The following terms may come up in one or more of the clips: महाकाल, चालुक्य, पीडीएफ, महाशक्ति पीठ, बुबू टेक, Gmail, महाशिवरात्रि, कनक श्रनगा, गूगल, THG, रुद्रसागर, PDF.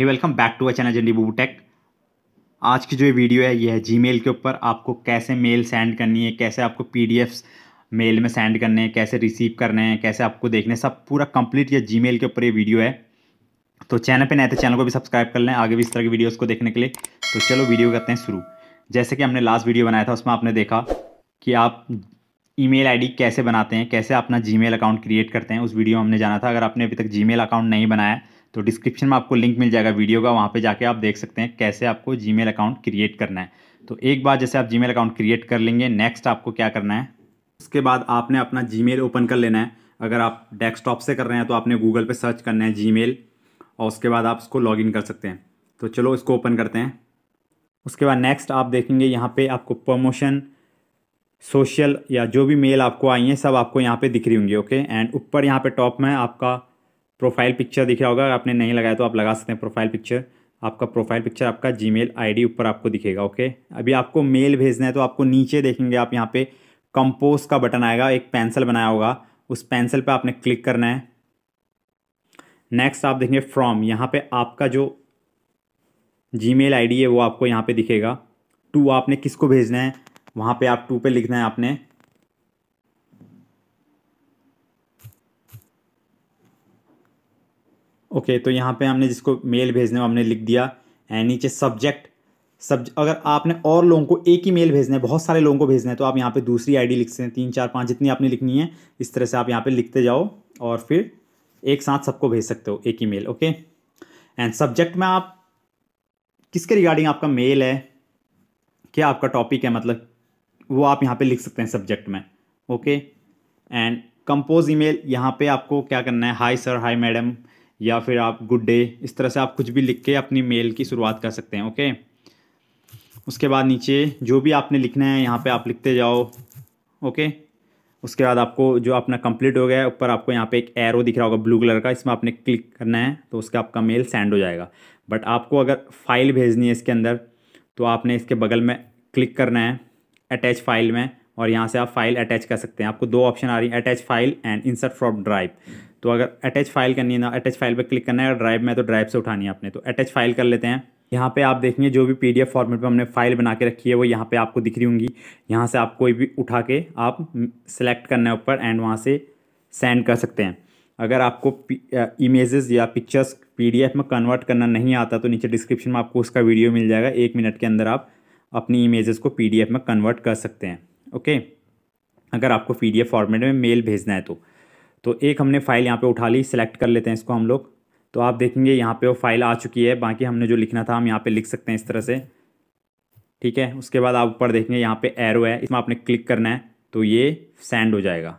Hey welcome back to एजेंटी बुबू टेक। आज की जो वीडियो है ये है जीमेल के ऊपर आपको कैसे मेल सेंड करनी है, कैसे आपको पीडीएफ्स मेल में सेंड करने हैं, कैसे रिसीव करने हैं, कैसे आपको देखने, सब पूरा कंप्लीट ये जीमेल के ऊपर ये वीडियो है। तो चैनल पे नए तो चैनल को भी सब्सक्राइब कर लें आगे भी इस तरह की वीडियोज़ को देखने के लिए। तो चलो वीडियो करते हैं शुरू। जैसे कि हमने लास्ट वीडियो बनाया था उसमें आपने देखा कि आप ईमेल आईडी कैसे बनाते हैं, कैसे अपना जीमेल अकाउंट क्रिएट करते हैं, उस वीडियो में हमने जाना था। अगर आपने अभी तक जीमेल अकाउंट नहीं बनाया तो डिस्क्रिप्शन में आपको लिंक मिल जाएगा वीडियो का, वहाँ पे जाके आप देख सकते हैं कैसे आपको जीमेल अकाउंट क्रिएट करना है। तो एक बार जैसे आप जीमेल अकाउंट क्रिएट कर लेंगे, नेक्स्ट आपको क्या करना है, उसके बाद आपने अपना जीमेल ओपन कर लेना है। अगर आप डेस्कटॉप से कर रहे हैं तो आपने गूगल पर सर्च करना है जीमेल और उसके बाद आप उसको लॉगिन कर सकते हैं। तो चलो इसको ओपन करते हैं। उसके बाद नेक्स्ट आप देखेंगे यहाँ पर आपको प्रमोशन, सोशल या जो भी मेल आपको आई हैं सब आपको यहाँ पे दिख रही होंगी। ओके, एंड ऊपर यहाँ पे टॉप में आपका प्रोफाइल पिक्चर दिख रहा होगा। अगर आपने नहीं लगाया तो आप लगा सकते हैं प्रोफाइल पिक्चर। आपका प्रोफाइल पिक्चर आपका जीमेल आईडी ऊपर आपको दिखेगा। ओके, अभी आपको मेल भेजना है तो आपको नीचे देखेंगे आप यहाँ पे कंपोज का बटन आएगा, एक पेंसिल बनाया होगा, उस पेंसिल पर आपने क्लिक करना है। नेक्स्ट आप देखेंगे फ्रॉम, यहाँ पर आपका जो जीमेल आईडी है वो आपको यहाँ पर दिखेगा। टू आपने किसको भेजना है वहाँ पे आप टू पे लिखना है आपने। ओके, तो यहाँ पे हमने जिसको मेल भेजने हो हमने लिख दिया। एंड नीचे सब्जेक्ट, अगर आपने और लोगों को एक ही मेल भेजना है, बहुत सारे लोगों को भेजना है तो आप यहाँ पे दूसरी आईडी लिख सकते हैं, 3 4 5 जितनी आपने लिखनी है। इस तरह से आप यहाँ पे लिखते जाओ और फिर एक साथ सबको भेज सकते हो एक ही मेल। ओके, एंड सब्जेक्ट में आप किसके रिगार्डिंग आपका मेल है, क्या आपका टॉपिक है, मतलब वो आप यहाँ पे लिख सकते हैं सब्जेक्ट में। ओके, एंड कंपोज ईमेल, यहाँ पे आपको क्या करना है, हाय सर, हाय मैडम, या फिर आप गुड डे, इस तरह से आप कुछ भी लिख के अपनी मेल की शुरुआत कर सकते हैं। ओके, उसके बाद नीचे जो भी आपने लिखना है यहाँ पे आप लिखते जाओ। ओके, उसके बाद आपको जो अपना कंप्लीट हो गया है ऊपर आपको यहाँ पे एक एरो दिख रहा होगा ब्लू कलर का, इसमें आपने क्लिक करना है तो उसका आपका मेल सेंड हो जाएगा। बट आपको अगर फाइल भेजनी है इसके अंदर तो आपने इसके बगल में क्लिक करना है अटैच फाइल में, और यहाँ से आप फाइल अटैच कर सकते हैं। आपको दो ऑप्शन आ रही है, attach file and insert from drive. तो अगर अटैच फाइल करनी है ना, अटैच फाइल पे क्लिक करना है, और ड्राइव में तो ड्राइव से उठानी है आपने, तो अटैच फाइल कर लेते हैं। यहाँ पे आप देखेंगे जो भी पीडीएफ फॉर्मेट में हमने फाइल बना के रखी है वो यहाँ पर आपको दिख रही होंगी। यहाँ से आप कोई भी उठा के आप सेलेक्ट करना है ऊपर एंड वहाँ से सेंड कर सकते हैं। अगर आपको इमेजेस या पिक्चर्स पीडीएफ में कन्वर्ट करना नहीं आता तो नीचे डिस्क्रिप्शन में आपको उसका वीडियो मिल जाएगा, 1 मिनट के अंदर आप अपनी इमेजेस को पीडीएफ में कन्वर्ट कर सकते हैं। ओके, अगर आपको पीडीएफ फॉर्मेट में मेल भेजना है तो एक हमने फ़ाइल यहाँ पे उठा ली, सिलेक्ट कर लेते हैं इसको हम लोग। तो आप देखेंगे यहाँ पे वो फाइल आ चुकी है, बाकी हमने जो लिखना था हम यहाँ पे लिख सकते हैं इस तरह से। ठीक है, उसके बाद आप ऊपर देखेंगे यहाँ पे एरो है, इसमें आपने क्लिक करना है तो ये सेंड हो जाएगा।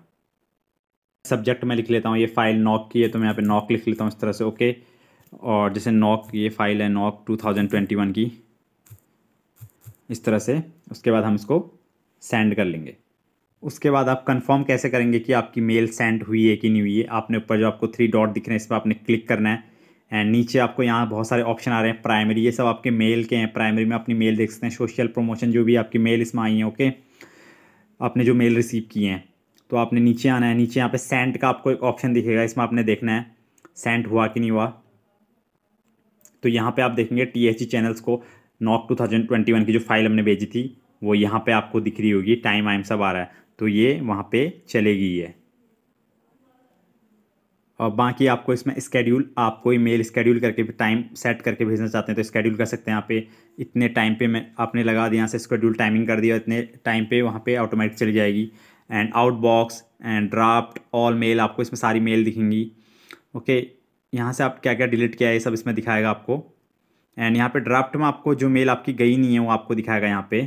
सब्जेक्ट में लिख लेता हूँ ये फाइल नॉक की है तो मैं यहाँ पर नॉक लिख लेता हूँ इस तरह से। ओके, और जैसे नॉक, ये फाइल है नॉक 2021 की, इस तरह से। उसके बाद हम इसको सेंड कर लेंगे। उसके बाद आप कंफर्म कैसे करेंगे कि आपकी मेल सेंड हुई है कि नहीं हुई है, आपने ऊपर जो आपको 3 डॉट दिख रहे हैं इस पर आपने क्लिक करना है। एंड नीचे आपको यहाँ बहुत सारे ऑप्शन आ रहे हैं, प्राइमरी, ये सब आपके मेल के हैं, प्राइमरी में अपनी मेल देख सकते हैं, सोशल, प्रमोशन, जो भी आपकी मेल इसमें आई है। ओके, आपने जो मेल रिसीव किए हैं तो आपने नीचे आना है, नीचे यहाँ पर सेंड का आपको एक ऑप्शन दिखेगा, इसमें आपने देखना है सेंड हुआ कि नहीं हुआ। तो यहाँ पर आप देखेंगे THG चैनल्स को नॉक 2021 की जो फाइल हमने भेजी थी वो यहाँ पे आपको दिख रही होगी, टाइम वाइम सब आ रहा है तो ये वहाँ पे चलेगी है। और बाकी आपको इसमें स्केड्यूल, आप कोई मेल स्केड्यूल करके भी टाइम सेट करके भेजना चाहते हैं तो स्केड्यूल कर सकते हैं। यहाँ पे इतने टाइम पे मैं आपने लगा दिया, यहाँ से स्केड्यूल टाइमिंग कर दिया, इतने टाइम पे वहाँ पे ऑटोमेटिक चली जाएगी। And outbox and draft all mail, आपको इसमें सारी मेल दिखेंगी। ओके, यहाँ से आप क्या क्या डिलीट किया है सब इसमें दिखाएगा आपको। एंड यहाँ पे ड्राफ्ट में आपको जो मेल आपकी गई नहीं है वो आपको दिखाएगा यहाँ पे।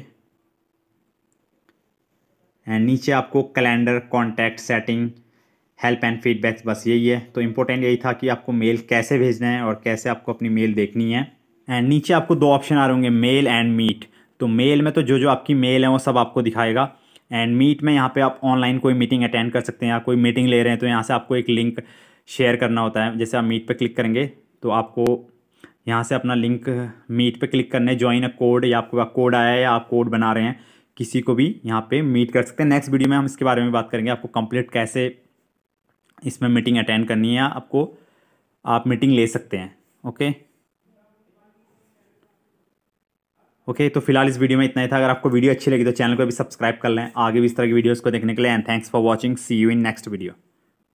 एंड नीचे आपको calendar, contact, setting, help and feedbacks, बस यही है। तो इम्पोर्टेंट यही था कि आपको मेल कैसे भेजना है और कैसे आपको अपनी मेल देखनी है। एंड नीचे आपको 2 ऑप्शन आ रहे होंगे, मेल एंड मीट। तो मेल में तो जो जो आपकी मेल है वो सब आपको दिखाएगा। एंड मीट में यहाँ पर आप ऑनलाइन कोई मीटिंग अटेंड कर सकते हैं, या कोई मीटिंग ले रहे हैं तो यहाँ से आपको एक लिंक शेयर करना होता है। जैसे आप मीट पर क्लिक करेंगे तो आपको यहाँ से अपना लिंक मीट पे क्लिक करना है, ज्वाइन अ कोड, या आपके पास कोड आया है या आप कोड बना रहे हैं, किसी को भी यहाँ पे मीट कर सकते हैं। नेक्स्ट वीडियो में हम इसके बारे में बात करेंगे, आपको कंप्लीट कैसे इसमें मीटिंग अटेंड करनी है, आपको आप मीटिंग ले सकते हैं। ओके। ओके, तो फिलहाल इस वीडियो में इतना ही था। अगर आपको वीडियो अच्छी लगी तो चैनल को भी सब्सक्राइब कर लें आगे भी इस तरह की वीडियोज़ को देखने के लिए। And thanks for watching, see you in next video.